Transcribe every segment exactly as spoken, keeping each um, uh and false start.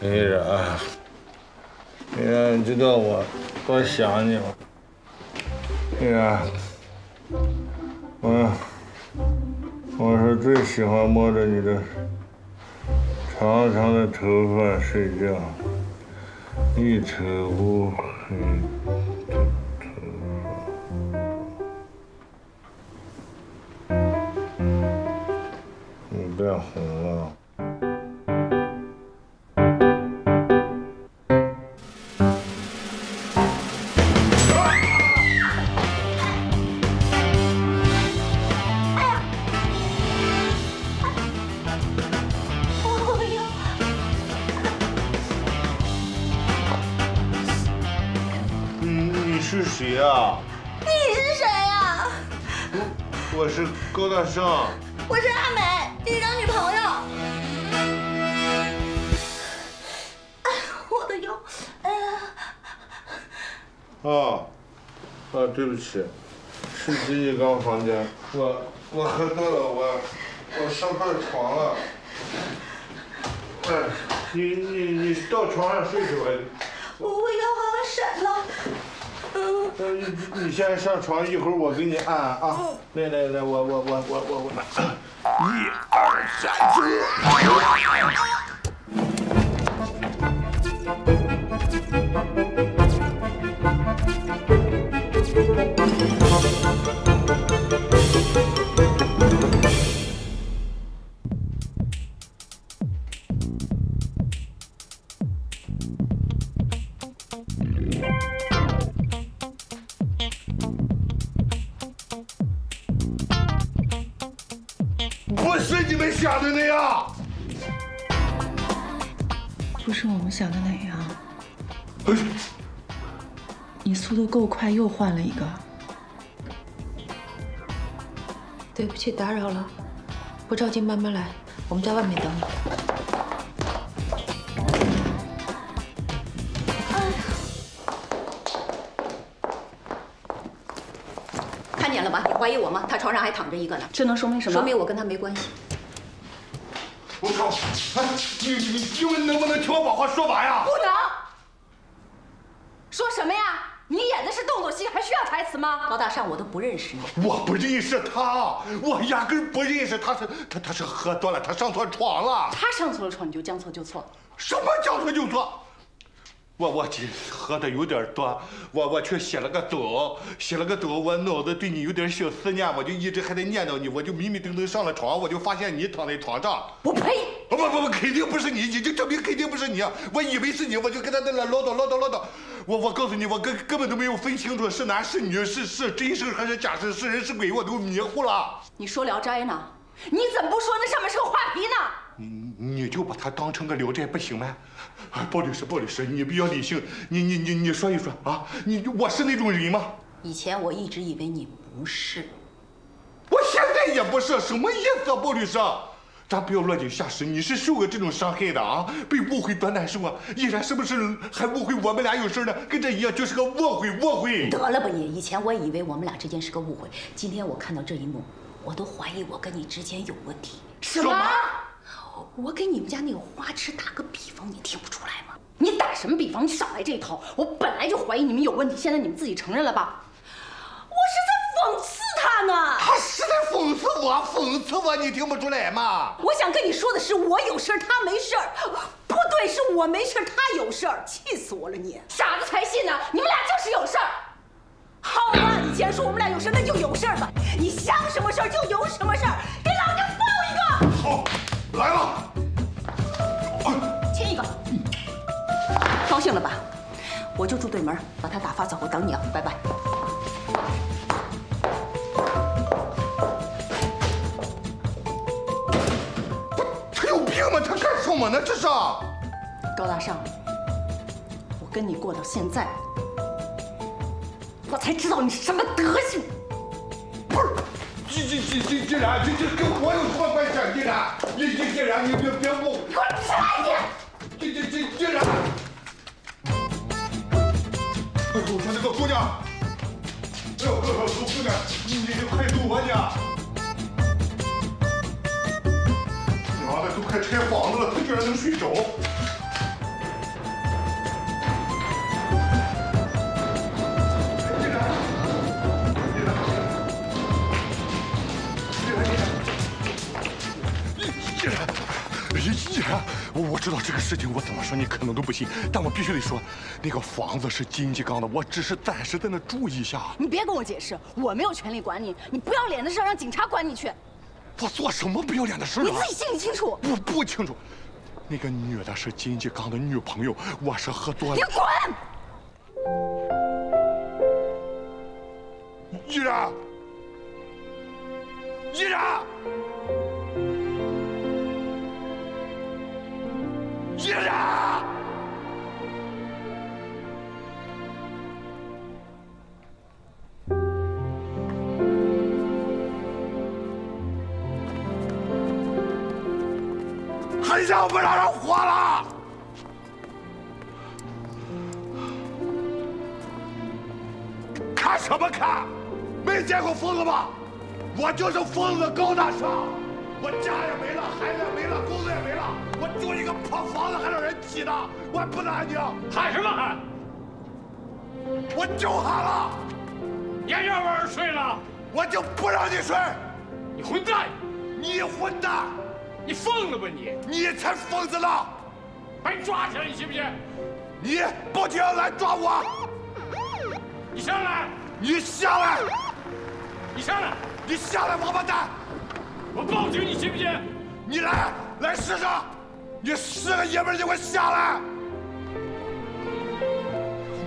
丽人，丽人，你知道我多想你吗？丽人，我我是最喜欢摸着你的长长的头发睡觉，一尘不染。 变红了。你你是谁啊？你是谁啊？我我是高大上。我是阿美。 你当女朋友？哎，我的腰，哎呀！哦，啊，对不起，是自己刚房间，我我喝多了，我我上不了床了。哎，你你你到床上睡去吧。我我腰好闪了。嗯。那你先上床，一会儿我给你按啊。来来来，我我我我我我。 一二三四。 是你们想的那样，不是我们想的那样。哎、你速度够快，又换了一个。对不起，打扰了，不着急，慢慢来，我们在外面等你。哎、看见了吧？你怀疑我吗？他床上还躺着一个呢。这能说明什么？说明我跟他没关系。 我靠！哎，你你今晚能不能听我把话说完呀？不能。说什么呀？你演的是动作戏，还需要台词吗？高大上，我都不认识你。我不认识他，我压根不认识他。是他他是喝多了，他上错床了。他上错了床，你就将错就错。什么将错就错？我我喝的有点多，我我去洗了个澡，洗了个澡，我脑子对你有点小思念，我就一直还在念叨你，我就迷迷瞪瞪上了床，我就发现你躺在床上。我呸！不不不，肯定不是你，你就证明肯定不是你。我以为是你，我就跟他在那唠叨唠叨唠叨。我我告诉你，我根根本都没有分清楚是男是女，是是真事还是假事，是人是鬼，我都迷糊了。你说《聊斋》呢？你怎么不说那上面是个画皮呢？ 你你就把它当成个《聊斋》不行吗？鲍律师，鲍律师，你比较理性，你你你你说一说啊，你我是那种人吗？以前我一直以为你不是，我现在也不是，什么意思啊，鲍律师？咱不要落井下石，你是受过这种伤害的啊，被误会多难受啊！依然是不是还误会我们俩有事呢？跟这一样，就是个误会，误会。得了吧你！以前我以为我们俩之间是个误会，今天我看到这一幕，我都怀疑我跟你之间有问题。什么？ 我给你们家那个花痴打个比方，你听不出来吗？你打什么比方？你少来这一套！我本来就怀疑你们有问题，现在你们自己承认了吧？我是在讽刺他呢。他是在讽刺我，讽刺我，你听不出来吗？我想跟你说的是，我有事儿，他没事儿。不对，是我没事儿，他有事儿，气死我了你！你傻子才信呢！你们俩就是有事儿。好吧，以前说我们俩有事儿，那就有事儿吧。你想什么事儿就有什么事儿，给老娘放一个！好。 来了，亲一个，高兴了吧？我就住对门，把他打发走，我等你啊，拜拜。他有病吗？他干什么呢？这是？高大上，我跟你过到现在，我才知道你什么德行。不是。 这这这这这俩，这这跟我有什么关系？这俩，这这这俩，你别别误会。给我起来你！这这这这俩。哎呦，我说这个姑娘，哎呦，哎呦，姑娘，你你快揍我去！娘的，都快拆房子了，他居然能睡着。 既然我知道这个事情，我怎么说你可能都不信，但我必须得说，那个房子是金鸡缸的，我只是暂时在那住一下。你别跟我解释，我没有权利管你，你不要脸的事让警察管你去。我做什么不要脸的事了？你自己心里清楚。我不清楚，那个女的是金鸡缸的女朋友，我是喝多了。你滚！依然，依然。 依然，还让不让人活了？看什么看？没见过疯子吗？我就是疯子高大上，我家也没了，孩子也没了，工作也没了。 我住一个破房子还让人挤呢，我还不能安宁，喊什么喊？我就喊了，你还让我睡了？我就不让你睡！你混蛋！你混蛋！你疯了吧你？你才疯子呢！把你抓起来，你信不信？你报警来抓我！你上来！你下来！你上来！你下来，王八蛋！我报警，你信不信？你来，来试试！ 你是个爷们儿，你给我下来！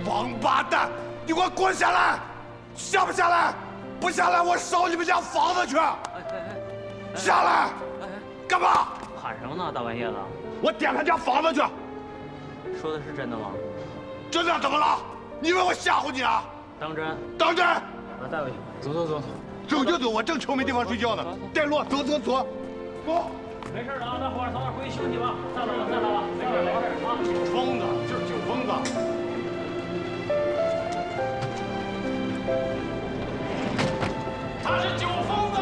王八蛋，你给我滚下来！下不下来？不下来，我烧你们家房子去！下来！干嘛？喊什么呢？大半夜的！我点他家房子去！说的是真的吗？真的怎么了？你以为我吓唬你啊？当真？当真！我带回去。走走走走，走就走，我正愁没地方睡觉呢。带路，走走走，走。 没事了啊，大伙儿早点回去休息吧。散了吧，散了吧，没事没事啊。酒疯子就是酒疯子。他是酒疯子。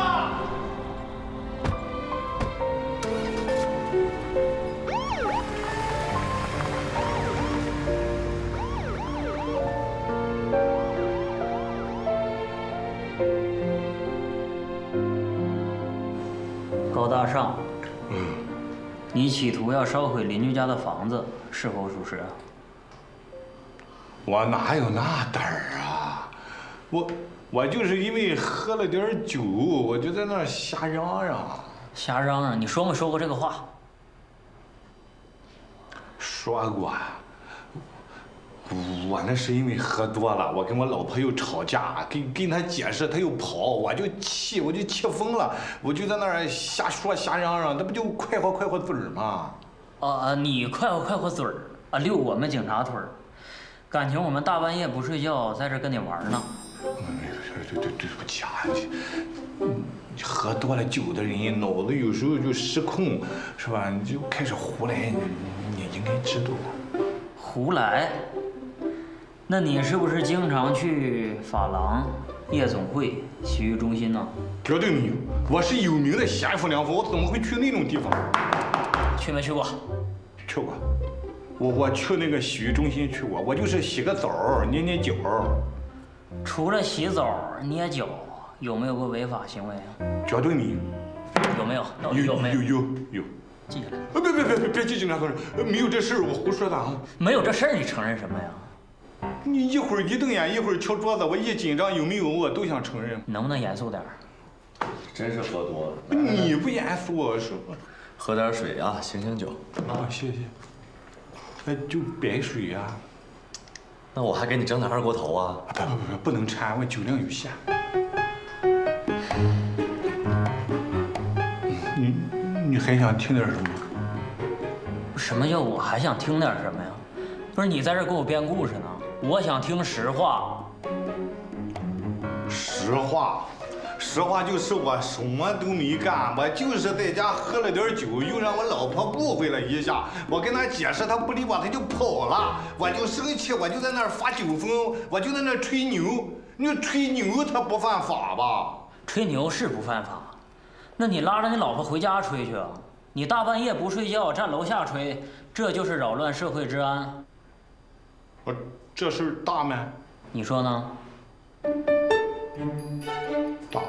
高大上。 你企图要烧毁邻居家的房子，是否属实啊？我哪有那胆儿啊！我我就是因为喝了点酒，我就在那瞎嚷嚷。瞎嚷嚷，你说没说过这个话？说过呀。我那是因为喝多了，我跟我老婆又吵架，跟跟她解释，她又跑，我就气，我就气疯了，我就在那儿瞎说瞎嚷嚷，那不就快活快活嘴儿吗？啊啊，你快活快活嘴儿啊，溜我们警察腿儿，感情我们大半夜不睡觉，在这跟你玩呢。对对对不起啊，你喝多了酒的人脑子有时候就失控，是吧？你就开始胡来，你应该知道。胡来。 那你是不是经常去发廊、夜总会、洗浴中心呢？绝对没有，我是有名的贤夫良夫，我怎么会去那种地方？去没去过？去过，我我去那个洗浴中心去过，我就是洗个澡、捏捏脚。除了洗澡、捏脚，有没有过违法行为啊？绝对没有。有没有？到底有没有？有有有。记下来。啊！别别别别别去警察同志，没有这事儿，我胡说的啊！没有这事儿，你承认什么呀？ 你一会儿一瞪眼，一会儿敲桌子，我一紧张，有没有我都想承认。能不能严肃点儿？真是喝多了。你不严肃，我说。喝点水啊，醒醒酒。啊，谢谢。那就白水呀。那我还给你整点二锅头啊？不不不不，不能掺，我酒量有限。你你还想听点什么？什么叫我还想听点什么呀？不是你在这给我编故事呢？ 我想听实话。实话，实话就是我什么都没干，我就是在家喝了点酒，又让我老婆误会了一下。我跟她解释，她不理我，她就跑了。我就生气，我就在那儿发酒疯，我就在那儿吹牛。你说吹牛，他不犯法吧？吹牛是不犯法，那你拉着你老婆回家吹去啊？你大半夜不睡觉，站楼下吹，这就是扰乱社会治安。我这事大没？你说呢？大。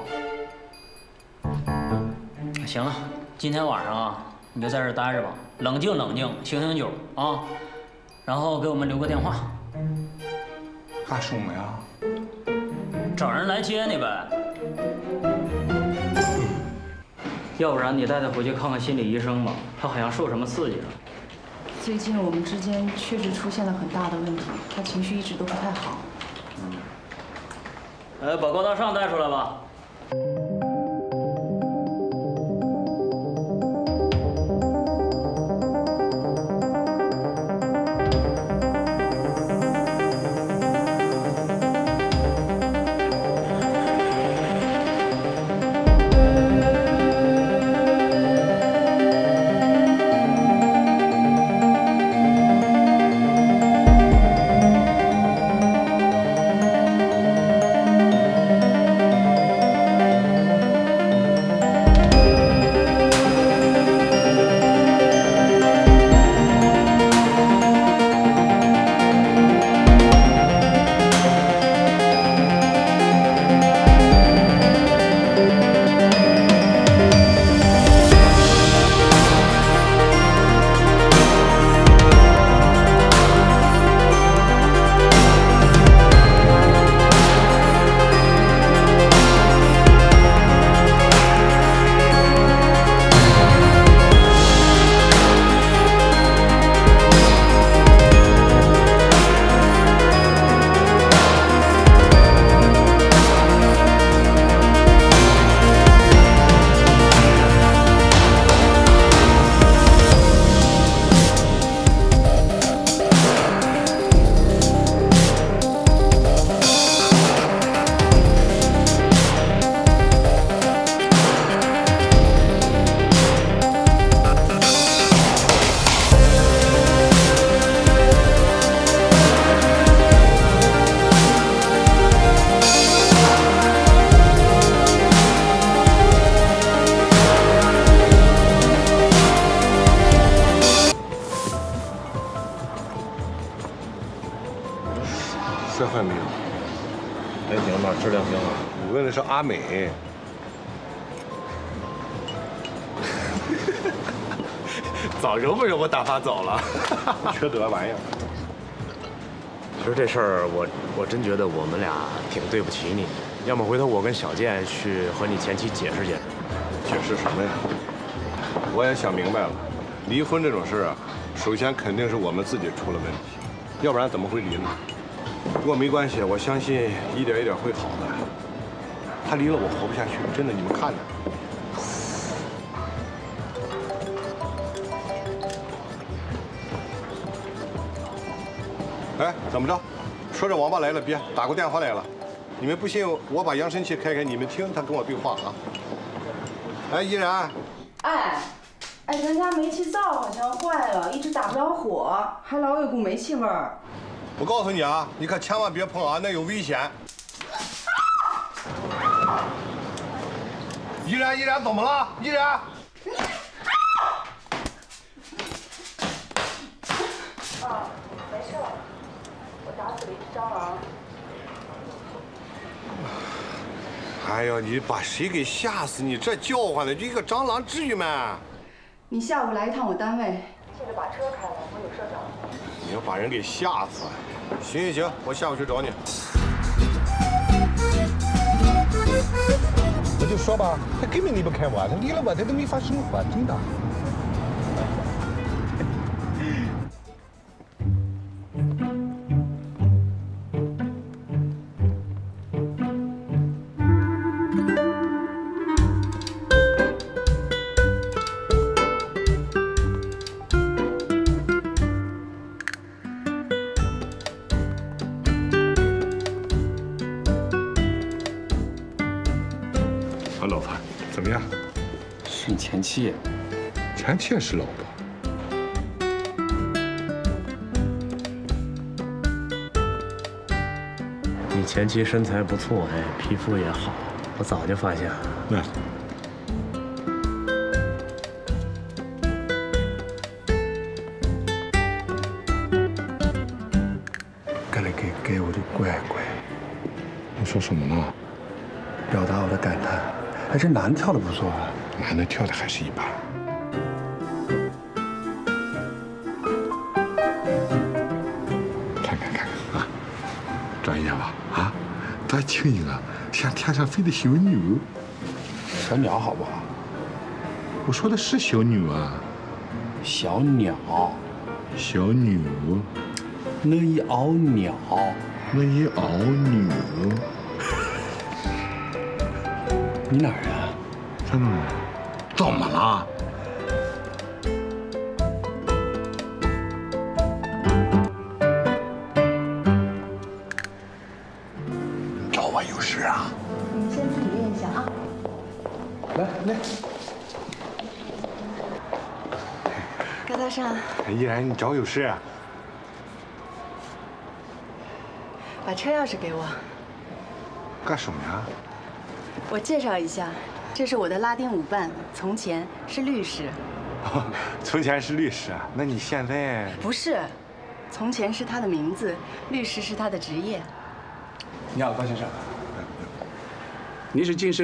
行了，今天晚上啊，你就在这待着吧，冷静冷静，醒醒酒啊，然后给我们留个电话。还说没啊？找人来接你呗。 要不然你带他回去看看心理医生吧，他好像受什么刺激了。最近我们之间确实出现了很大的问题，他情绪一直都不太好。嗯。呃，把高大上带出来吧。阿美，早容不容我打发走了？缺德玩意儿！其实这事儿，我我真觉得我们俩挺对不起你。要么回头我跟小健去和你前妻解释解释。解释什么呀？我也想明白了，离婚这种事啊，首先肯定是我们自己出了问题，要不然怎么会离呢？不过没关系，我相信一点一点会好的。 他离了我活不下去，真的，你们看着。哎，怎么着？说这王八来了，别打过电话来了。你们不信，我把扬声器开开，你们听他跟我对话啊。哎，依然。哎，哎，咱家煤气灶好像坏了，一直打不了火，还老有股煤气味儿。我告诉你啊，你可千万别碰啊，那有危险。 依然，依然怎么了？依然，啊，没事，我打死了一只蟑螂。哎呦，你把谁给吓死？你这叫唤的，一个蟑螂至于吗？你下午来一趟我单位，记得把车开了，我有事找你。你要把人给吓死！行行行，我下午去找你。 我就说吧，他根本离不开我，他离了我，他都没法生活，真的。前妻，前妻也是老婆。你前妻身材不错，哎，皮肤也好，我早就发现了。那给我的乖乖。你说什么呢？表达我的感叹。哎，这男跳的不错啊，男的跳的还是一般。 专业吧，啊，多轻盈啊，像天上飞的小鸟，小鸟好不好？我说的是小鸟啊，小鸟，小鸟，我一熬鸟，我一熬鸟，你哪儿人？山东人，怎么了？ 依然，你找我有事啊？把车钥匙给我。干什么呀？我介绍一下，这是我的拉丁舞伴，从前是律师。哦，从前是律师啊？那你现在？不是，从前是他的名字，律师是他的职业。你好，高先生。您是晋升。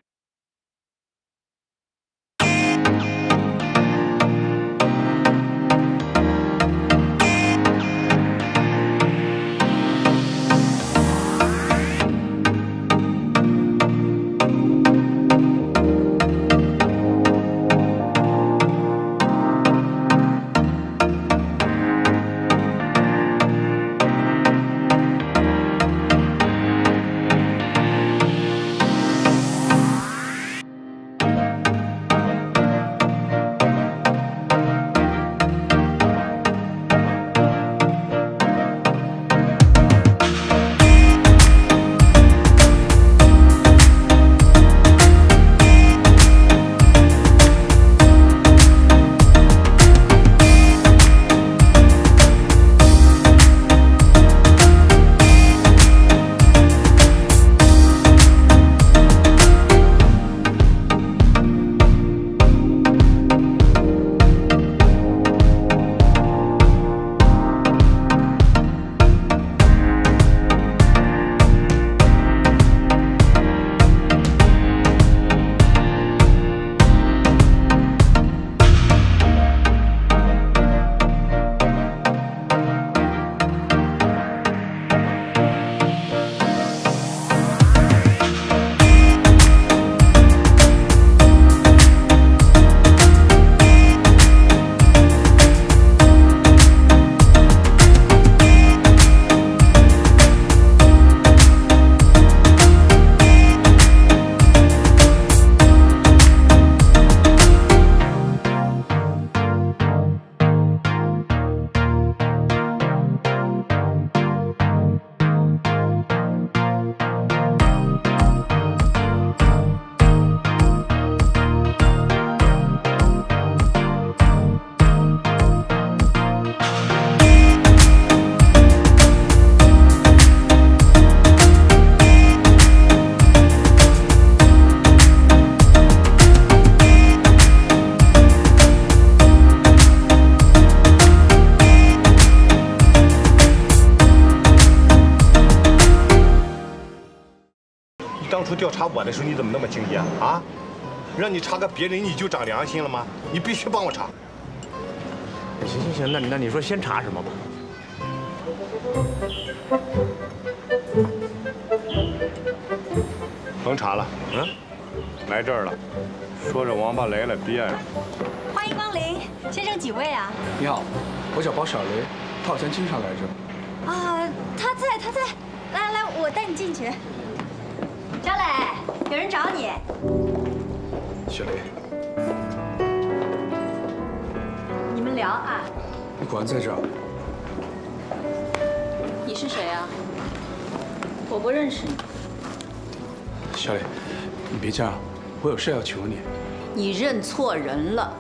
调查我的时候你怎么那么敬业啊？让你查个别人你就长良心了吗？你必须帮我查。行行行，那那你说先查什么吧？甭查了，嗯，来这儿了，说着王八来了别着。欢迎光临，先生几位啊？你好，我叫包小雷，他好像经常来这儿。啊，他在他在，来来来，我带你进去。 张磊，有人找你。雪雷，你们聊啊。你果然在这儿。你是谁啊？我不认识你。小磊，你别这样，我有事要求你。你认错人了。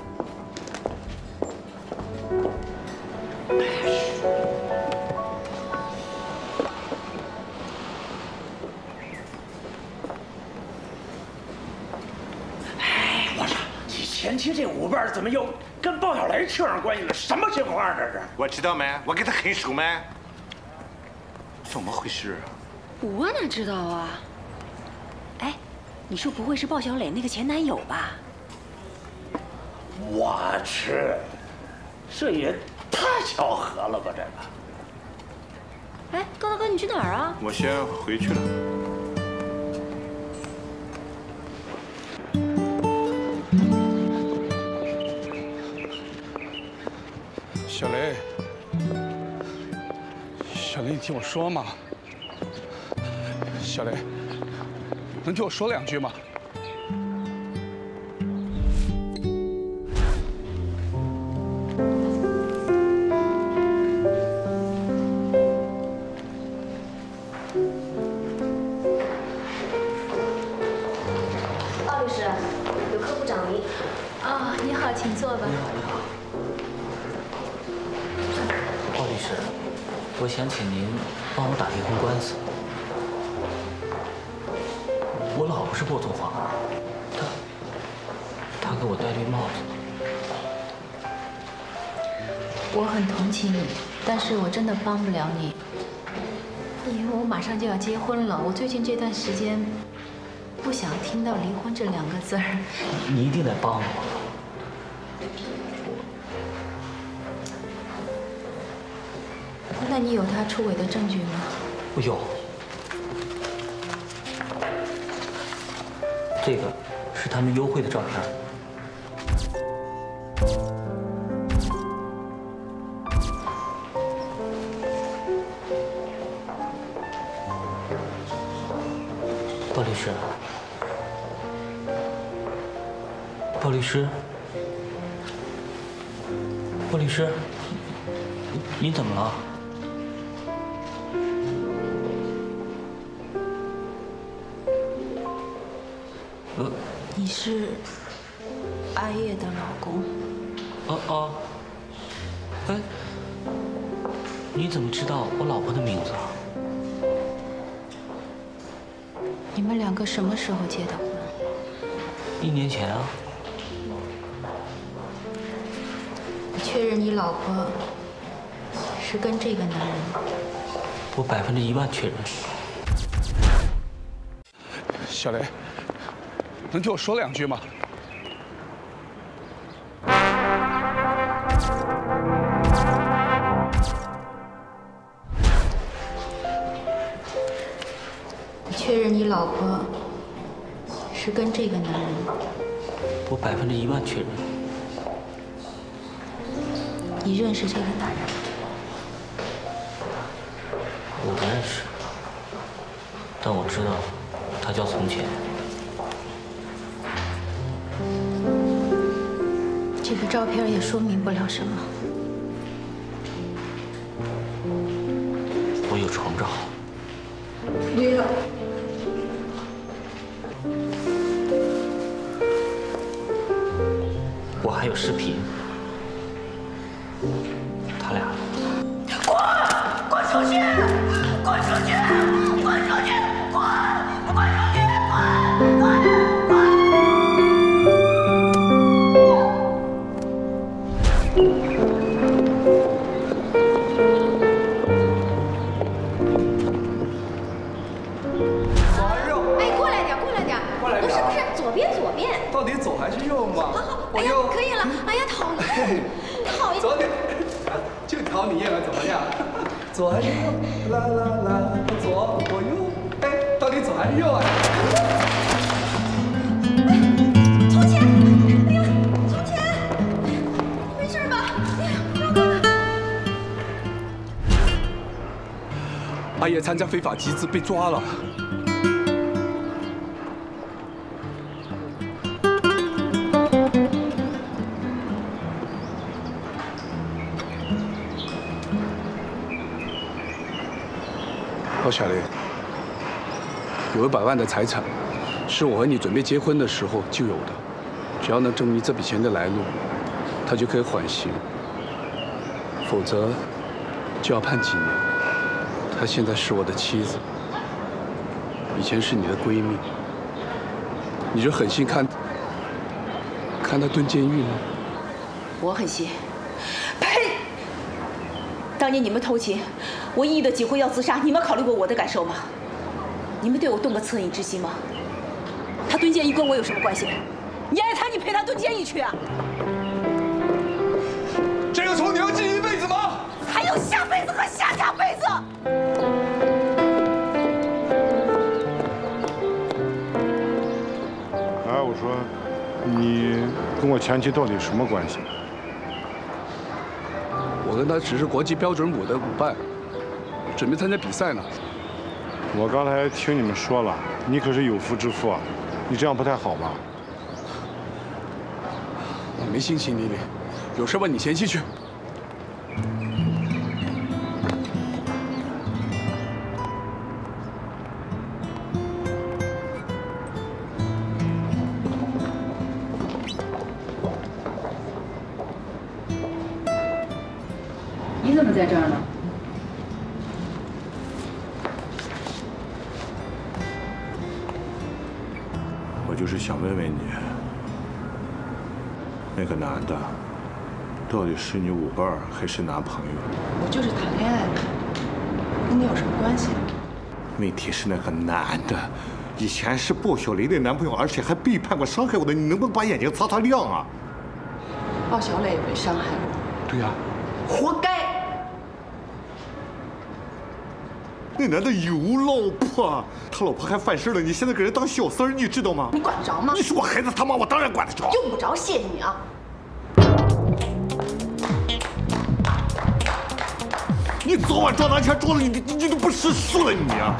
怎么又跟鲍小雷扯上关系了？什么情况啊？这是我知道没？我跟他很熟没？怎么回事啊？我哪知道啊？哎，你说不会是鲍小磊那个前男友吧？我去，这也太巧合了吧，这个。哎，高大哥，你去哪儿啊？我先回去了。 小雷，小雷，你听我说嘛，小雷，能听我说两句吗？鲍律师，有客户找您。啊，你好，请坐吧。你好，你好。 律师，我想请您帮我打离婚官司。我老婆是过错方，她她给我戴绿帽子。我很同情你，但是我真的帮不了你，因为我马上就要结婚了。我最近这段时间不想听到离婚这两个字儿。你一定得帮我。 那你有他出轨的证据吗？我有，这个是他们幽会的照片。鲍律师，鲍律师，鲍律师，您怎么了？ 你是阿叶的老公？哦哦，哎，你怎么知道我老婆的名字啊？你们两个什么时候结的婚？一年前啊。你确认你老婆是跟这个男人？我百分之一万确认。小雷。 能听我说两句吗？你确认你老婆是跟这个男人？我百分之一万确认。你认识这个男人？我不认识，但我知道他叫从前。 这个照片也说明不了什么。我有床照。没有。我还有视频。他俩。滚！滚出去！滚出去！滚出去！滚！滚出去！滚！滚！ 左还是右？啦啦啦，左我右，哎，到底左还是右啊？哎，从前，哎呀，从前，没事吧？哎呀，不要看了。阿叶参加非法集资被抓了。 包小雷，有一百万的财产，是我和你准备结婚的时候就有的。只要能证明这笔钱的来路，他就可以缓刑；否则就要判几年。她现在是我的妻子，以前是你的闺蜜，你就狠心看看她蹲监狱吗？我狠心，呸！当年你们偷情，我抑郁的几乎要自杀，你们考虑过我的感受吗？你们对我动过恻隐之心吗？他蹲监狱跟我有什么关系？你爱他，你陪他蹲监狱去啊！这个仇你要记一辈子吗？还有下辈子和下下辈子。 我说，你跟我前妻到底什么关系？我跟她只是国际标准舞的舞伴，准备参加比赛呢。我刚才听你们说了，你可是有夫之妇啊，你这样不太好吧？我没心情理你，有事问你前妻去。 在这儿呢。我就是想问问你，那个男的，到底是你舞伴还是男朋友？我就是谈恋爱了，跟你有什么关系？问题是那个男的，以前是鲍小雷的男朋友，而且还背叛过、伤害我的，你能不能把眼睛擦擦亮啊？鲍小雷也被伤害过。对呀、啊，活该。 那男的有老婆，他老婆还犯事了。你现在给人当小三儿，你知道吗？你管得着吗？你是我孩子他妈，我当然管得着。用不着谢你啊！你早晚撞南墙撞了，你你你都不识数了你啊！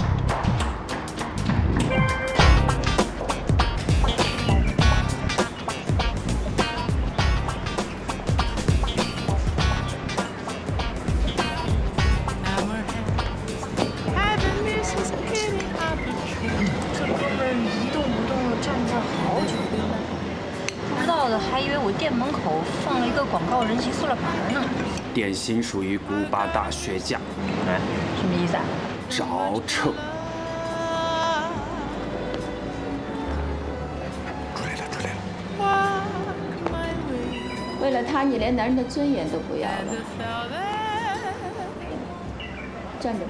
典型属于古巴大学架，哎，什么意思啊？找臭。出来了，出来了。为了他，你连男人的尊严都不要了。站着吧。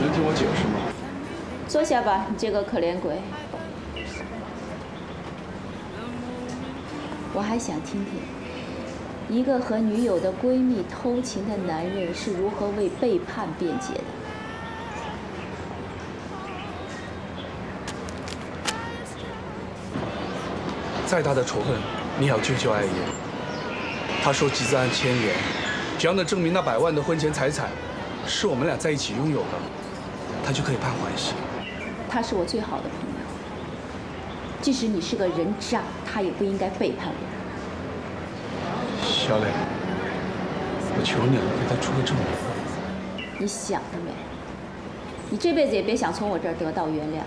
能听我解释吗？坐下吧，你这个可怜鬼。 我还想听听，一个和女友的闺蜜偷情的男人是如何为背叛辩解的。再大的仇恨，你要追究爱也。他说集资案千元，只要能证明那百万的婚前财产是我们俩在一起拥有的，他就可以判缓刑。他是我最好的朋友。 即使你是个人渣，他也不应该背叛我。小磊，我求你了，给他出个证明。你想得美！你这辈子也别想从我这儿得到原谅。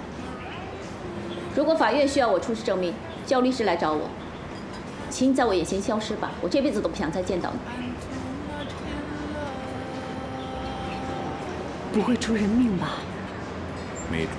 如果法院需要我出示证明，叫律师来找我。请你在我眼前消失吧，我这辈子都不想再见到你。不会出人命吧？没准。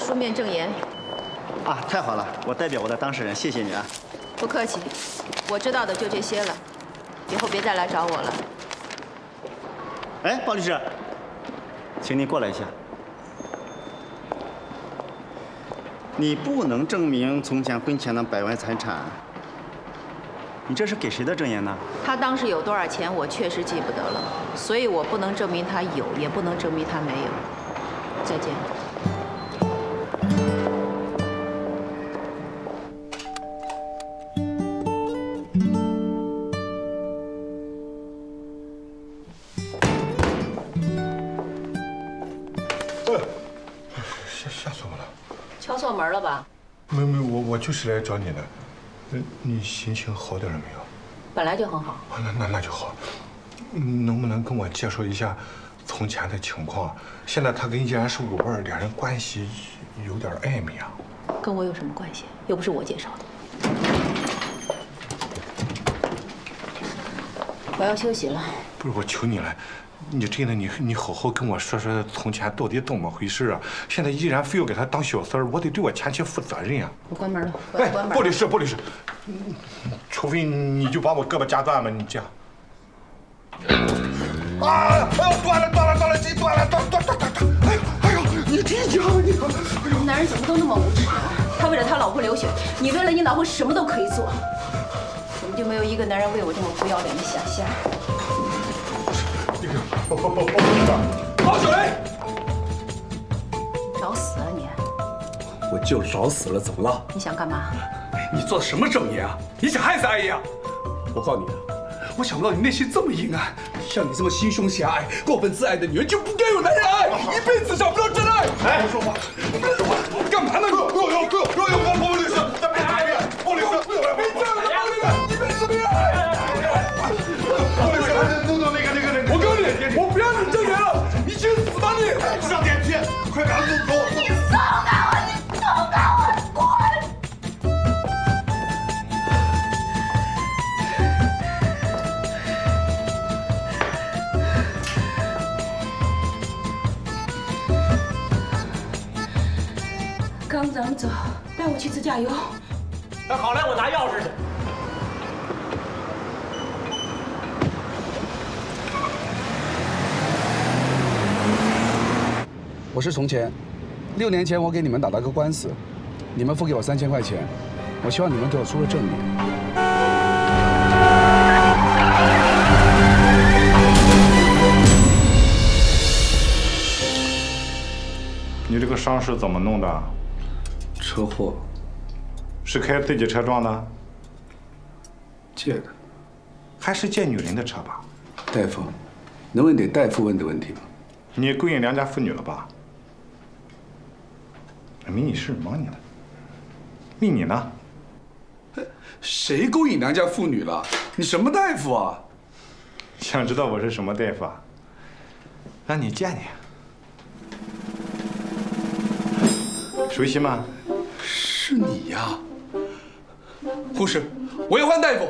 书面证言啊，太好了！我代表我的当事人，谢谢你啊！不客气，我知道的就这些了，以后别再来找我了。哎，鲍律师，请您过来一下。你不能证明从前婚前的百万财产，你这是给谁的证言呢？他当时有多少钱，我确实记不得了，所以我不能证明他有，也不能证明他没有。再见。我门了吧？没没，我我就是来找你的。你心情好点了没有？本来就很好。那那那就好。能不能跟我介绍一下从前的情况？现在他跟叶然是舞伴，俩人关系有点暧昧啊。跟我有什么关系？又不是我介绍的。我要休息了。不是，我求你了。 你真的，你你好好跟我说说从前到底怎么回事啊！现在依然非要给他当小三儿，我得对我前妻负责任啊！我关门了，哎，不理事，不理事，除非你就把我胳膊夹断了，你这样。啊！哎呦，断了，断了，断了，这断了，断断断断断！哎呦，哎呦，你真犟，你！哎呦，男人怎么都那么无耻啊！他为了他老婆流血，你为了你老婆什么都可以做，怎么就没有一个男人为我这么不要脸的下下？ 王小雷，找死啊你！我就找死了，怎么了？你想干嘛？你做的什么正义啊？你想害死阿姨啊？我告诉你，我想不到你内心这么阴暗。像你这么心胸狭隘、过分自爱的女人，就不该有男人爱，一辈子找不到真爱。哎，别说话，别说话，干嘛呢？不用，不用，不用，不用，我我律师，咱别打了，不理了，不理了，别这样了，不理了，一辈子没爱。 我不要你这人了，你去死吧你！上电梯，快赶紧走！你松开我！你松开我！滚！刚咱们走，带我去自驾游。哎，好嘞，我拿钥匙去。 我是从前，六年前我给你们打了个官司，你们付给我三千块钱，我希望你们给我出个证明。你这个伤是怎么弄的？车祸。是开自己车撞的？借的。还是借女人的车吧？大夫，能问点大夫问的问题吗？你勾引良家妇女了吧？ 没你事，忙你的。没你呢？谁勾引良家妇女了？你什么大夫啊？想知道我是什么大夫啊？让你见你。熟悉吗？是你呀，护士，我要换大夫。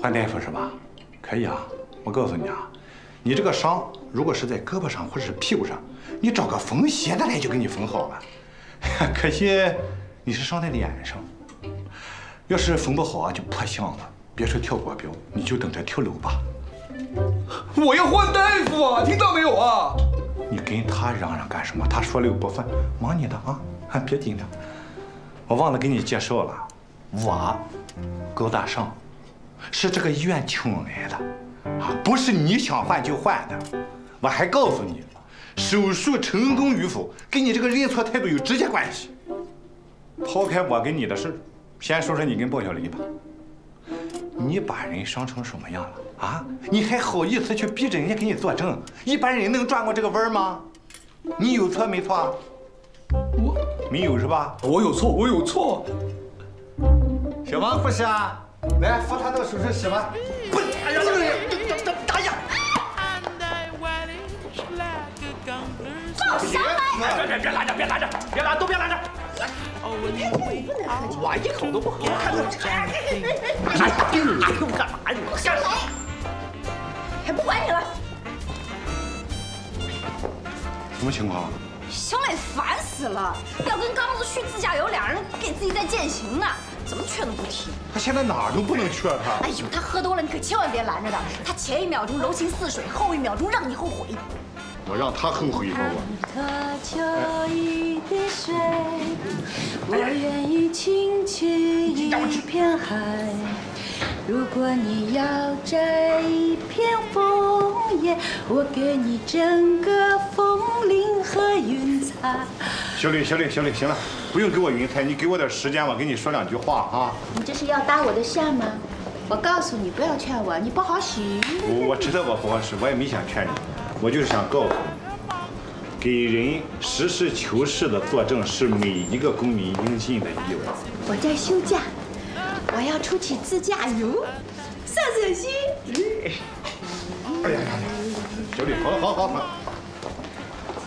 换大夫是吧？可以啊，我告诉你啊，你这个伤如果是在胳膊上或者是屁股上，你找个缝鞋的来就给你缝好了。 可惜你是伤在脸上，要是缝不好啊，就破相了。别说跳国标，你就等着跳楼吧。我要换大夫啊，听到没有啊？你跟他嚷嚷干什么？他说了又不犯，忙你的啊，还别紧张。我忘了给你介绍了，我高大上，是这个医院请来的，啊，不是你想换就换的。我还告诉你。 手术成功与否，跟你这个认错态度有直接关系。抛开我跟你的事儿，先说说你跟鲍小雷吧。你把人伤成什么样了啊？你还好意思去逼着人家给你作证？一般人能转过这个弯吗？你有错没错？我没有是吧？我有错，我有错。小王护士啊，来扶他到手术室吧。不打呀，这个人。 别别别拉着，别拉着，别拉，都别拉着！我一口都不喝。哎呦，干嘛你？小雷，还不管你了？什么情况？小美烦死了，要跟刚子去自驾游，俩人给自己在践行呢，怎么劝都不听。他现在哪儿都不能劝他。哎呦，他喝多了，你可千万别拦着他。他前一秒钟柔情似水，后一秒钟让你后悔。 我让他后悔吧，我。他就一滴水，我愿意倾起一片海。如果你要摘一片枫叶，我给你整个枫林和云彩。小李，小李，小李，行了，不用给我云彩，你给我点时间，我跟你说两句话啊。你这是要搭我的讪吗？我告诉你，不要劝我，你不好使。我我知道我不好使，我也没想劝你。 我就是想告诉你，给人实事求是的作证是每一个公民应尽的义务。我在休假，我要出去自驾游，散散心。哎呀呀呀！小李，好了，好好好。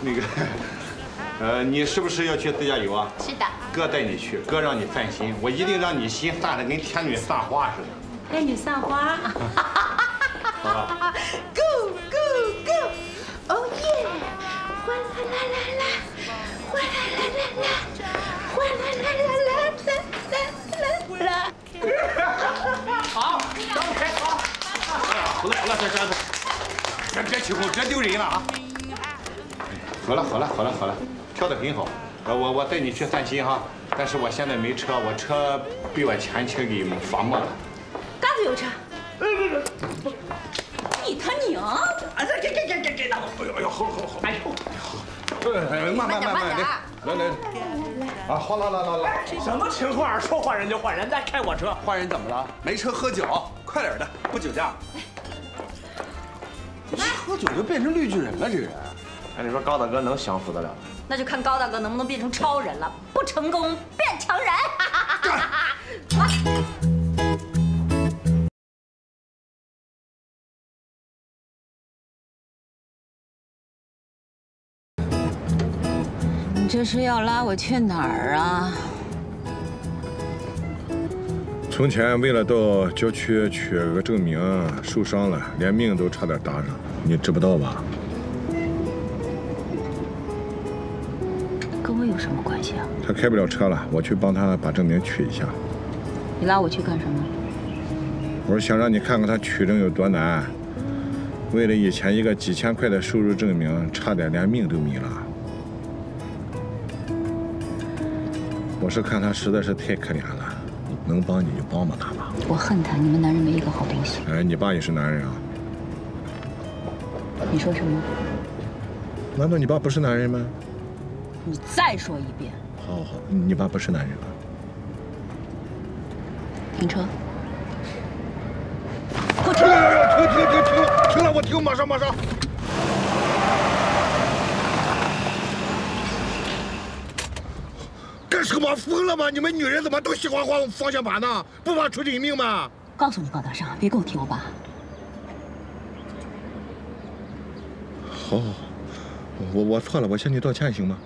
那个，呃，你是不是要去自驾游啊？是的。哥带你去，哥让你散心，我一定让你心散的跟天女散花似的。天女散花。Go go go！ Oh yeah！ 哗啦啦啦啦，哗啦啦啦啦，哗啦啦啦啦啦啦啦。好，张开好。好了好了，这这这别起哄，别丢人了啊！好了好了好了好了，跳得很好。我我带你去散心哈，但是我现在没车，我车被我前妻给罚没了。刚子有车。你他娘！啊，这这这这这，哎呦，好好好，哎呦，哎，慢慢慢慢，来来来，啊，哗啦啦啦啦，什么情况？说换人就换人，再开我车，换人怎么了？没车喝酒，快点的，不酒驾。喝酒就变成绿巨人了，这人。哎，你说高大哥能降服得了？那就看高大哥能不能变成超人了，不成功变成人。来。 这是要拉我去哪儿啊？从前为了到郊区取个证明，受伤了，连命都差点搭上，你知不道吧？跟我有什么关系啊？他开不了车了，我去帮他把证明取一下。你拉我去干什么？我是想让你看看他取证有多难。为了以前一个几千块的收入证明，差点连命都没了。 我是看他实在是太可怜了，能帮你就帮帮他吧。我恨他，你们男人没一个好东西。哎，你爸也是男人啊。你说什么？难道你爸不是男人吗？你再说一遍。好好好，你爸不是男人啊。停车。给我停！停停停停！停了，我停，马上马上。 干什么？疯了吗？你们女人怎么都喜欢花方向盘呢？不怕出人命吗？告诉你高大上，别跟我提我爸。好，好，我我错了，我向你道歉行吗？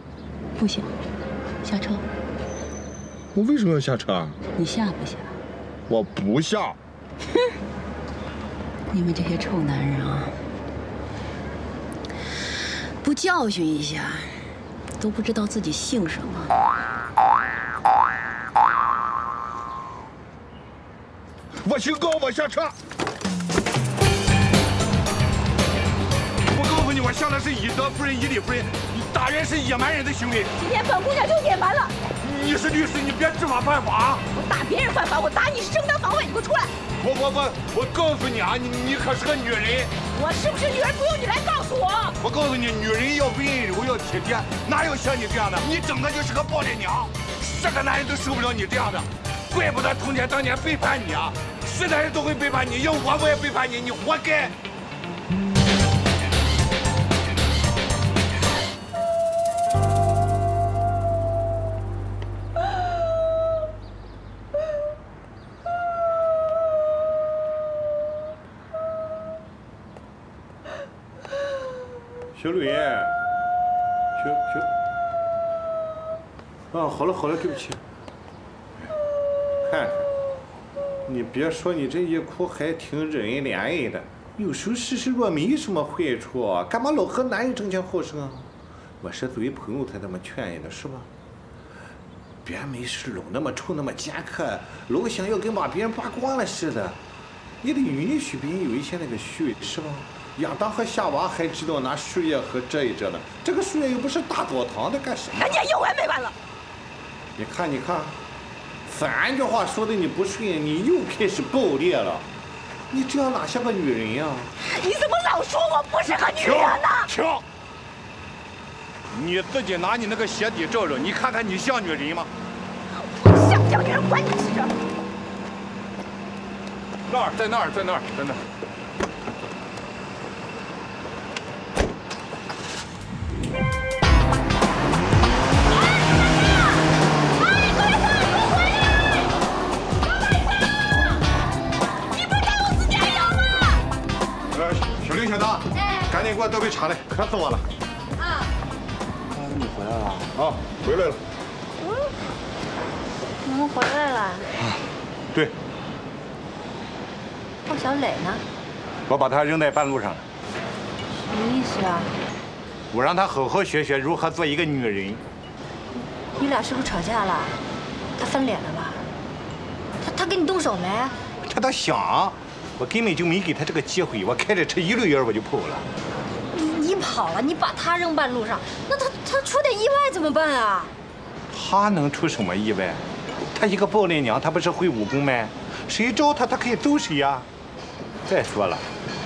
不行，下车。我为什么要下车？你下不下？我不下。哼！你们这些臭男人啊，不教训一下，都不知道自己姓什么。 我姓高，我下车。我告诉你，我向来是以德服人，以礼服人，打人是野蛮人的行为。今天本姑娘就野蛮了。你是律师，你别知法犯法。我打别人犯法，我打你是正当防卫，你给我出来！我我我我告诉你啊，你你可是个女人。我是不是女人不用你来告诉我。我告诉你，女人要温柔，要体贴，哪有像你这样的？你整个就是个暴力娘，是个男人都受不了你这样的。 怪不得童年当年背叛你啊！是男人都会背叛你，要我我也背叛你，你活该。小吕，小小，啊，好了好了，对不起。 看看，你别说，你这一哭还挺惹人怜爱的。有时候事实若没什么坏处，干嘛老和男人争强好胜啊？我是作为朋友才这么劝你的，是吧？别没事老那么臭那么尖刻，老想要跟把别人扒光了似的。你得允许别人有一些那个虚伪，是吧？亚当和夏娃还知道拿树叶和遮一遮呢，这个树叶又不是大澡堂的，干什么？哎，你有完没完了？你看，你看。 三句话说的你不顺，你又开始爆裂了。你这样哪像个女人呀？你怎么老说我不是个女人呢？停！你自己拿你那个鞋底照照，你看看你像女人吗？我像不像女人管你屁事！那儿，在那儿，在那儿，在那儿。 真的。刘小刀，哎，赶紧给我倒杯茶来，渴死我了。啊，你回来了？啊，回来了。嗯，你们回来了。啊，对。鲍小磊呢？我把他扔在半路上了。什么意思啊？我让他好好学学如何做一个女人。你俩是不是吵架了？他翻脸了吧？他他跟你动手没？他倒想。 我根本就没给他这个机会，我开着车一溜烟我就跑了。你跑了，你把他扔半路上，那他他出点意外怎么办啊？他能出什么意外？他一个抱脸娘，他不是会武功吗？谁招他，他可以揍谁呀。再说了，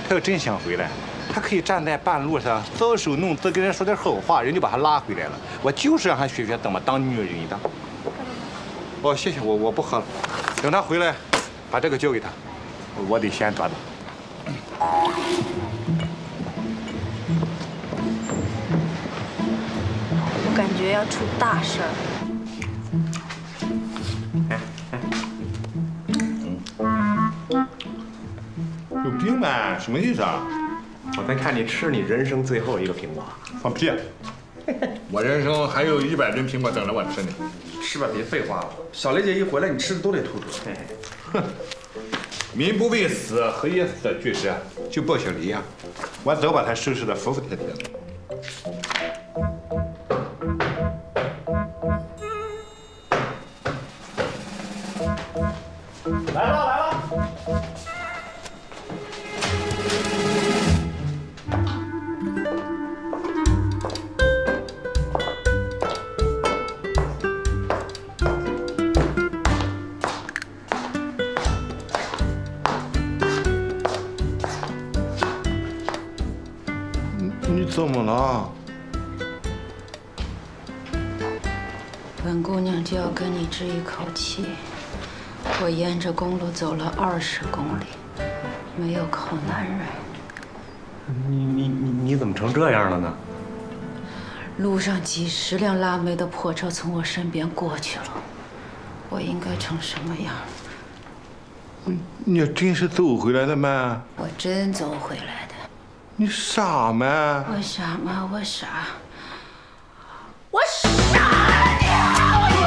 他要真想回来，他可以站在半路上搔首弄姿，跟人说点好话，人就把他拉回来了。我就是让他学学怎么当女人的。哦，谢谢我，我不喝了。等他回来，把这个交给他。 我得先抓到。我感觉要出大事儿。有病呗？什么意思啊？我在看你吃你人生最后一个苹果。放屁！我人生还有一百斤苹果等着我吃呢。吃吧，别废话了。小雷姐一回来，你吃的都得吐出来。哼。 民不畏死，何以死俱生？就鲍小黎呀，我早把他收拾的服服帖帖的。来了来了！怎么了？本姑娘就要跟你这一口气。我沿着公路走了二十公里，没有靠男人。你你你你怎么成这样了呢？路上几十辆拉煤的破车从我身边过去了，我应该成什么样？你你真是走回来的吗？我真走回来的。 你傻吗？我傻吗？我傻，我傻了！我傻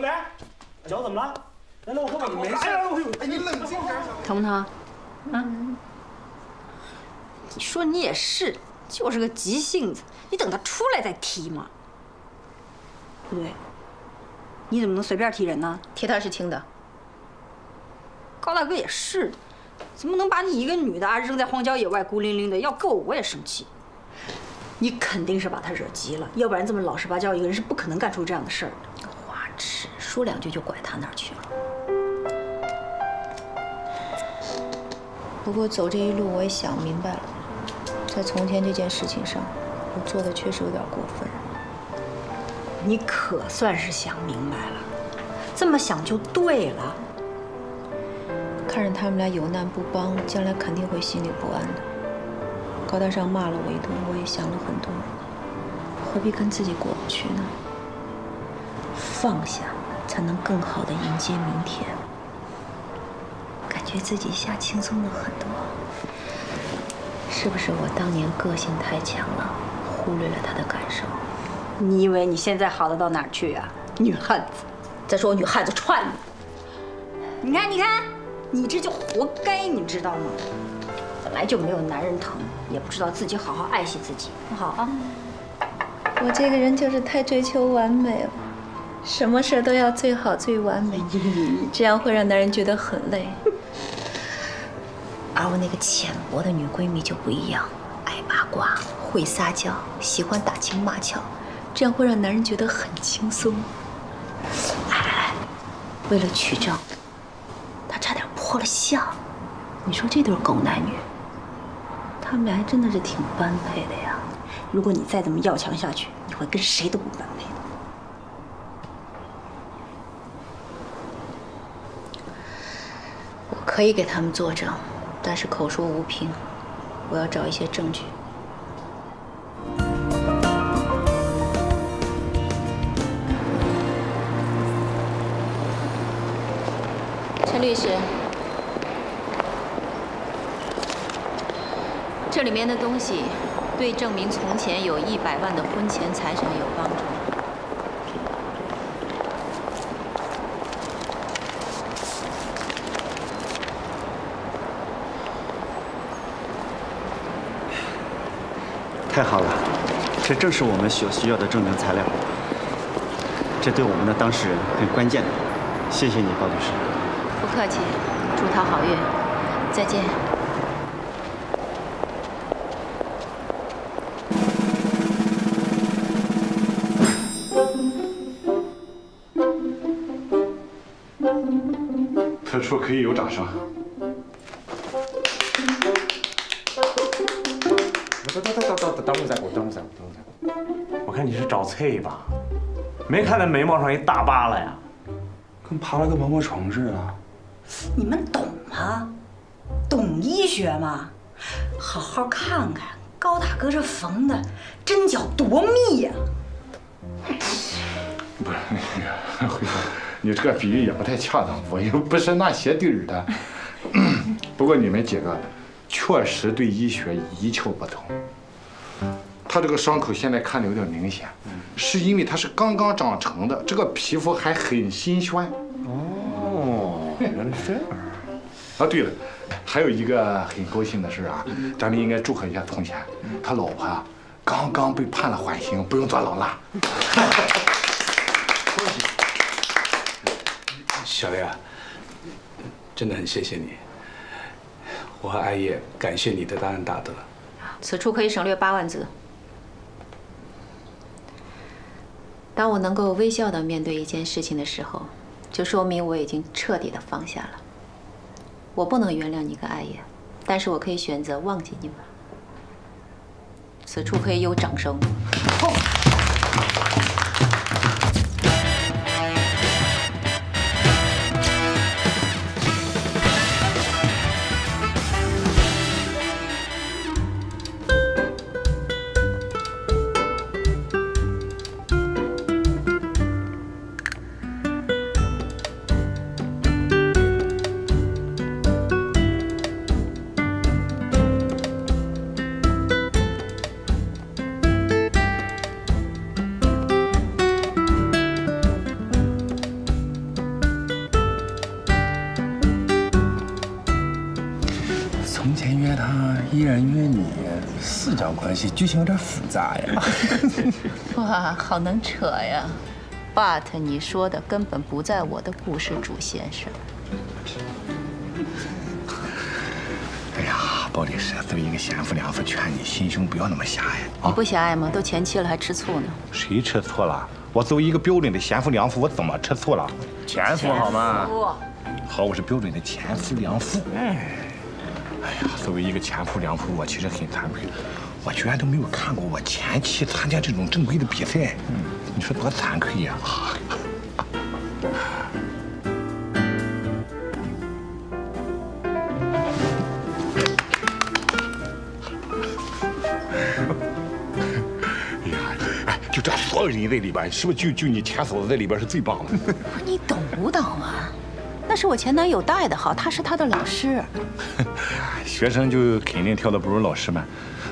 了！ 就是个急性子，你等他出来再踢嘛，对不对？你怎么能随便踢人呢？踢他是轻的。高大哥也是，怎么能把你一个女的啊扔在荒郊野外孤零零的？要搁我我也生气。你肯定是把他惹急了，要不然这么老实巴交一个人是不可能干出这样的事儿的。花痴，说两句就拐他那儿去了。不过走这一路我也想明白了。 在从前这件事情上，我做的确实有点过分。你可算是想明白了，这么想就对了。看着他们俩有难不帮，将来肯定会心里不安的。高大上骂了我一顿，我也想了很多，何必跟自己过不去呢？放下，才能更好的迎接明天。感觉自己一下轻松了很多。 是不是我当年个性太强了，忽略了他的感受？你以为你现在好得到哪儿去啊，女汉子！再说我女汉子踹你！你看，你看，你这就活该，你知道吗？本来就没有男人疼，也不知道自己好好爱惜自己，不好啊！我这个人就是太追求完美了，什么事都要最好最完美，这样会让男人觉得很累。 而我那个浅薄的女闺蜜就不一样，爱八卦，会撒娇，喜欢打情骂俏，这样会让男人觉得很轻松。来来来，为了取证，她差点破了相。你说这对狗男女，他们俩还真的是挺般配的呀。如果你再这么要强下去，你会跟谁都不般配的。我可以给他们作证。 但是口说无凭，我要找一些证据。陈律师，这里面的东西对证明从前有一百万的婚前财产有帮助。 太好了，这正是我们所需要的证明材料，这对我们的当事人很关键的。谢谢你，高律师。不客气，祝他好运，再见。此处可以有掌声。 耽误一下，我耽误一下，我耽误一下。我看你是找翠吧？没看在眉毛上一大疤了呀，跟爬了个毛毛虫似的。你们懂吗？懂医学吗？好好看看，高大哥这缝的针脚多密呀！不是那个，你这个比喻也不太恰当，我又不是那鞋底儿的。不过你们几个确实对医学一窍不通。 他这个伤口现在看的有点明显，是因为它是刚刚长成的，这个皮肤还很新鲜。哦，原来是这样。啊，对了，还有一个很高兴的事啊，咱们应该祝贺一下从前，他老婆啊刚刚被判了缓刑，不用坐牢了。小丽啊，真的很谢谢你，我和艾叶感谢你的大恩大德。此处可以省略八万字。 当我能够微笑地面对一件事情的时候，就说明我已经彻底地放下了。我不能原谅你跟艾叶，但是我可以选择忘记你们。此处可以有掌声。哦、关系剧情有点复杂呀！哇，好能扯呀 ！But 你说的根本不在我的故事主线上。哎呀，鲍律师，作为一个贤夫良夫，劝你心胸不要那么狭隘啊！你不狭隘吗？都前妻了还吃醋呢？谁吃醋了？我作为一个标准的贤夫良夫，我怎么吃醋了？前夫好吗？好，我是标准的前夫良夫。哎，哎呀，作为一个前夫良夫，我其实很惭愧。 我居然都没有看过我前妻参加这种正规的比赛，你说多惭愧呀！哎呀，哎，就这所有人在里边，是不是就就你前嫂子在里边是最棒的？不是你懂不懂啊？那是我前男友带的好，他是他的老师。学生就肯定跳的不如老师们。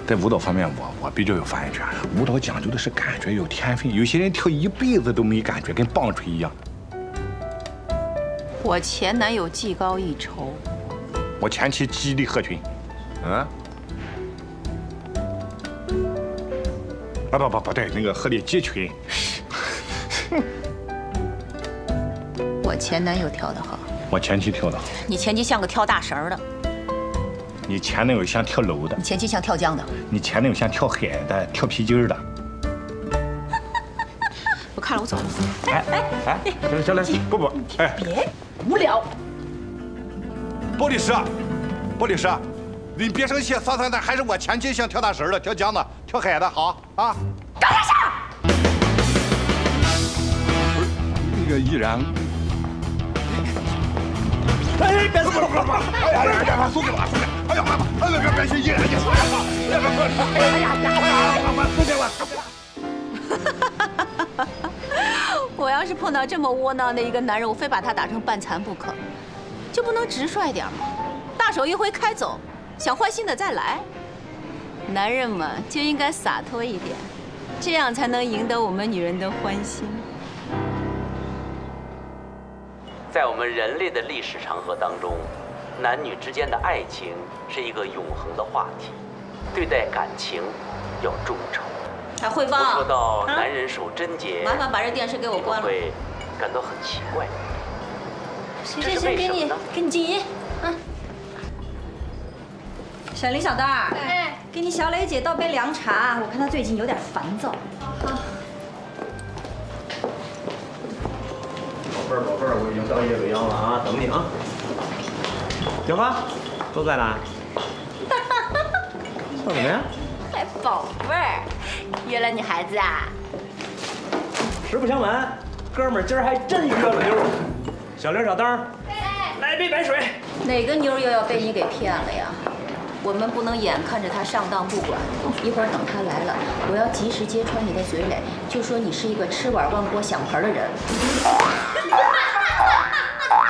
在舞蹈方面我，我我比较有发言权。舞蹈讲究的是感觉，有天分。有些人跳一辈子都没感觉，跟棒槌一样。我前男友技高一筹，我前妻激励合群。嗯？啊不不不对，那个鹤立鸡群。我前男友跳得好，我前妻跳得好。你前妻像个跳大绳的。 你前男友像跳楼的，你前妻像跳江的，你前男友像跳海的、跳皮筋的。我看了，我走了。哎哎哎，行了行了，不不，哎，别无聊。鲍律师，鲍律师，你别生气，算算那还是我前妻像跳大绳的、跳江的、跳海的，好啊。高大上。不是那个依然。 哎，别走了，别走了！哎呀，哎呀，松开我，松开！哎呀，妈妈，哎呀，别别去，依然，别松开我！别别别！哎呀，妈妈，松开我！我要是碰到这么窝囊的一个男人，我非把他打成半残不可。就不能直率点吗？大手一挥开走，想换新的再来。男人嘛，就应该洒脱一点，这样才能赢得我们女人的欢心。在我们人类的历史长河当中，男女之间的爱情是一个永恒的话题。对待感情要忠诚。哎，慧芳，说到男人守贞洁，麻烦把这电视给我关了。会感到很奇怪。 行行行，给你给你静音，嗯。小林、小蛋儿，哎，给你小磊姐倒杯凉茶，我看她最近有点烦躁。好。宝贝儿，宝贝儿，我已经到夜未央了啊，等你啊。杨芳，都在哪？笑什么呀？哎，宝贝儿，约了女孩子啊？实不相瞒，哥们儿今儿还真约了妞儿。 小玲、小灯，来杯白水。哪个妞又要被你给骗了呀？我们不能眼看着她上当不管。一会儿等她来了，我要及时揭穿你的嘴脸，就说你是一个吃碗忘锅想盆的人。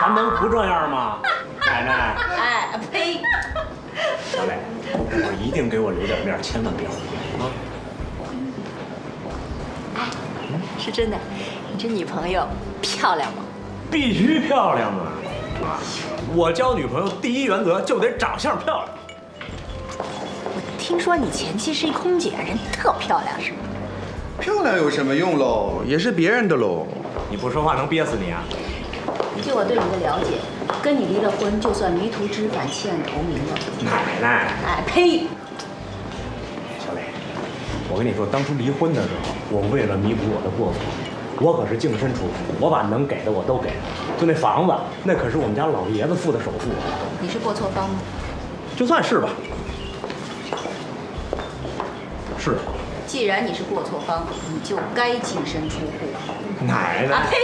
咱能不这样吗，奶奶？哎，呸！小磊，我一定给我留点面，千万别后悔啊！哎，是真的，你这女朋友漂亮吗？ 必须漂亮啊！我交女朋友第一原则就得长相漂亮。我听说你前妻是一空姐，人特漂亮，是吗？漂亮有什么用喽？也是别人的喽。你不说话能憋死你啊！据我对你的了解，跟你离了婚就算迷途知返、弃暗投明了。奶奶！哎呸！小磊，我跟你说，当初离婚的时候，我为了弥补我的过错。 我可是净身出户，我把能给的我都给了。就那房子，那可是我们家老爷子付的首付。你是过错方吗？就算是吧。是。既然你是过错方，你就该净身出户。奶奶！啊呸！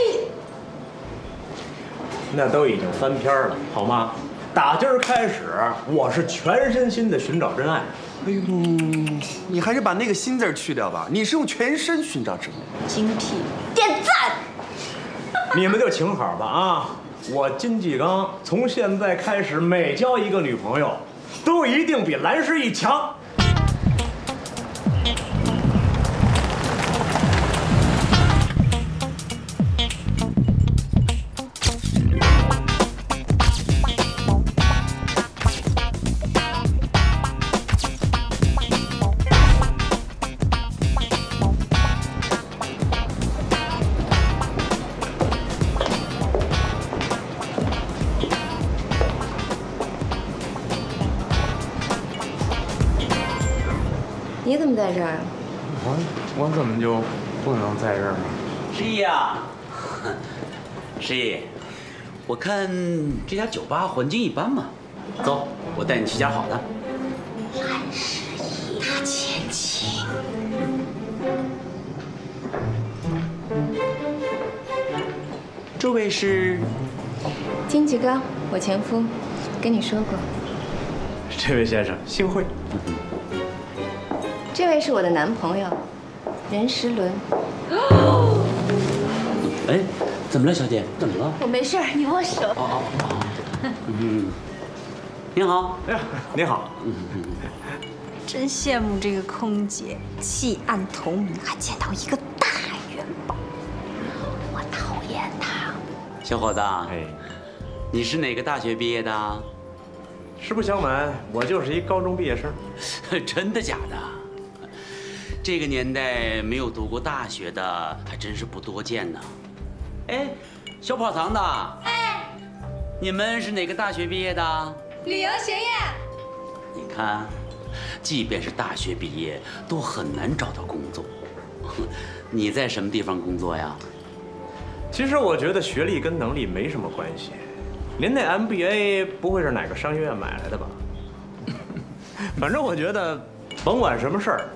那都已经翻篇了，好吗？打今儿开始，我是全身心的寻找真爱。 哎呦，你还是把那个“心”字去掉吧。你是用全身寻找真爱，精辟，点赞。你们就请好吧啊！我金继刚从现在开始，每交一个女朋友，都一定比蓝诗逸强。在这儿，我我怎么就不能在这儿呢？诗逸啊，诗逸，我看这家酒吧环境一般嘛，走，我带你去家好的。蓝诗逸，他前妻。这位是金继刚，我前夫，跟你说过。这位先生，幸会。 这位是我的男朋友，任时伦。哎，怎么了，小姐？怎么了？我没事儿，你握手。哦哦。嗯，您好。哎呀，您好。真羡慕这个空姐，弃暗投明，还见到一个大元宝。我讨厌他。小伙子，哎，你是哪个大学毕业的？实不相瞒，我就是一高中毕业生。真的假的？ 这个年代没有读过大学的还真是不多见呢。哎，小跑堂的，哎，你们是哪个大学毕业的？旅游学院。你看，即便是大学毕业，都很难找到工作。你在什么地方工作呀？其实我觉得学历跟能力没什么关系。您那 M B A 不会是哪个商学院买来的吧？反正我觉得，甭管什么事儿。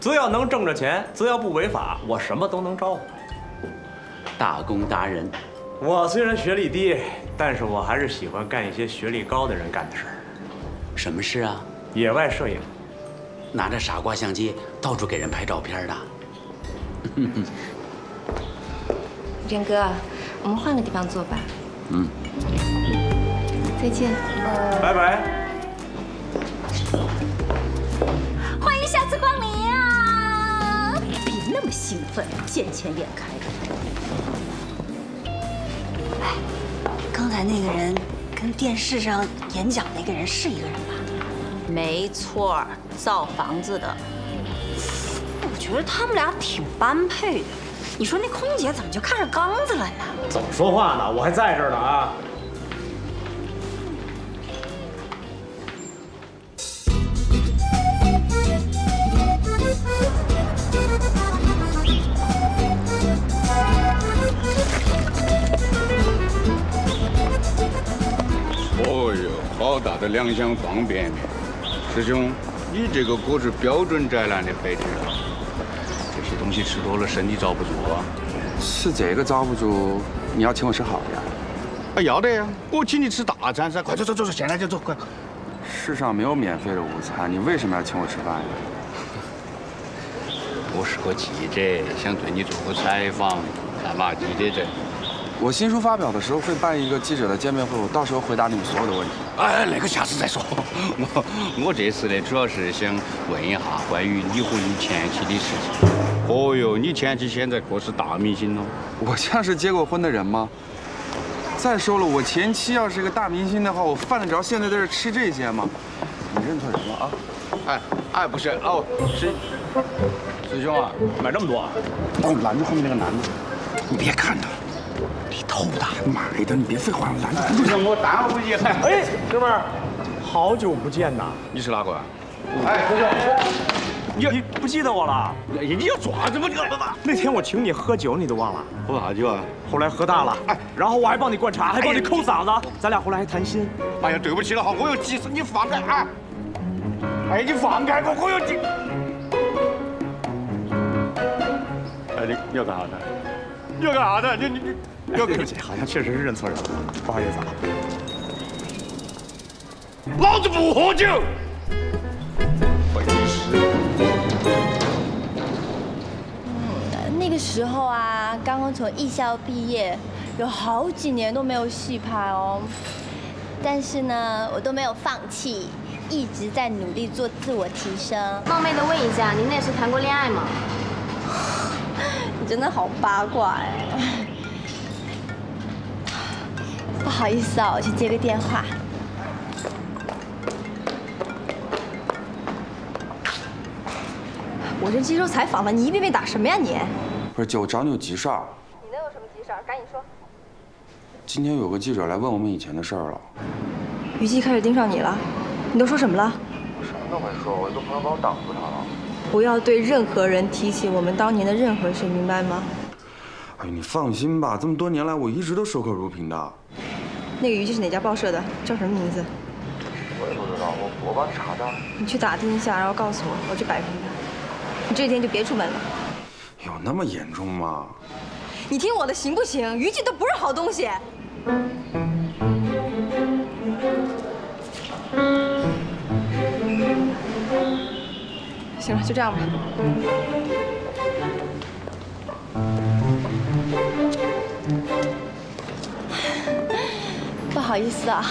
只要能挣着钱，只要不违法，我什么都能招呼。打工达人，我虽然学历低，但是我还是喜欢干一些学历高的人干的事儿。什么事啊？野外摄影，拿着傻瓜相机到处给人拍照片的。任哥，我们换个地方坐吧。嗯。再见，呃、拜拜。欢迎下次光临啊！别那么兴奋，见钱眼开的。哎，刚才那个人跟电视上演讲那个人是一个人吧？没错，造房子的。我觉得他们俩挺般配的。 你说那空姐怎么就看上刚子了呢？怎么说话呢？我还在这儿呢啊！哦呦，好大的两厢方便面！师兄，你这个可是标准宅男的配置啊！ 这东西吃多了，身体遭不住啊！吃这个遭不住，你要请我吃好的呀？啊，要得呀！我请你吃大餐噻！快走走走走，现在就走！快！世上没有免费的午餐，你为什么要请我吃饭呀？我是个记者，想对你做个采访，干嘛记者证？我新书发表的时候会办一个记者的见面会，我到时候回答你们所有的问题。哎，那个下次再说。我我这次呢，主要是想问一下关于你和你前妻的事情。 哦呦，你前妻现在可是大明星哦！我像是结过婚的人吗？再说了，我前妻要是个大明星的话，我犯得着现在在这吃这些吗？你认错人了啊！哎哎，不是哦，师师兄啊，买这么多啊！帮我拦住后面那个男的！你别看他，你头大买的，你别废话，拦住！师兄，我耽误你！哎，哥们儿，好久不见呐！你是哪个？哎，师兄。 你你不记得我了？你要抓什么你干嘛？那天我请你喝酒，你都忘了？喝啥酒啊？后来喝大了，哎，然后我还帮你灌茶，还帮你抠嗓子，咱俩后来还谈心。哎呀，对不起了哈，我有急事，你放开啊！哎，你放开我，我有急。哎，你你要干啥的？你要干啥的？你你你，要对不起，好像确实是认错人了，不好意思啊。老子不喝酒。 那个时候啊，刚刚从艺校毕业，有好几年都没有戏拍哦。但是呢，我都没有放弃，一直在努力做自我提升。冒昧的问一下，您那是谈过恋爱吗？你真的好八卦哎！不好意思啊，我去接个电话。 我正接受采访呢，你一遍遍打什么呀你？不是姐，我找你有急事儿。你能有什么急事儿？赶紧说。今天有个记者来问我们以前的事儿了。虞姬开始盯上你了，你都说什么了？什么都没说，我一个朋友帮我挡住他了。不要对任何人提起我们当年的任何事，明白吗？哎，你放心吧，这么多年来我一直都守口如瓶的。那个虞姬是哪家报社的？叫什么名字？我也不知道，我我帮你查查。你去打听一下，然后告诉我，我去摆平他。 你这几天就别出门了。有那么严重吗？你听我的行不行？虞姬都不是好东西。行了，就这样吧。不好意思啊，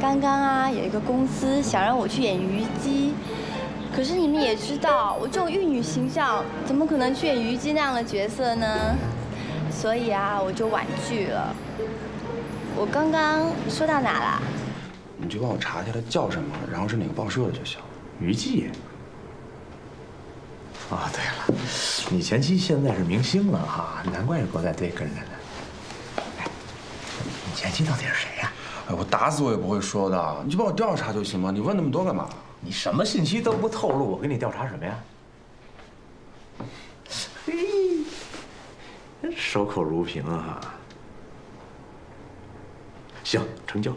刚刚啊有一个公司想让我去演虞姬。 可是你们也知道，我这种玉女形象，怎么可能去演虞姬那样的角色呢？所以啊，我就婉拒了。我刚刚说到哪了？你就帮我查一下他叫什么，然后是哪个报社的就行。虞姬。哦，对了，你前妻现在是明星了哈，难怪国家队跟着呢。哎，你前妻到底是谁呀？哎，我打死我也不会说的，你就帮我调查就行嘛，你问那么多干嘛？ 你什么信息都不透露，我给你调查什么呀？嘿，守口如瓶啊！行，成交。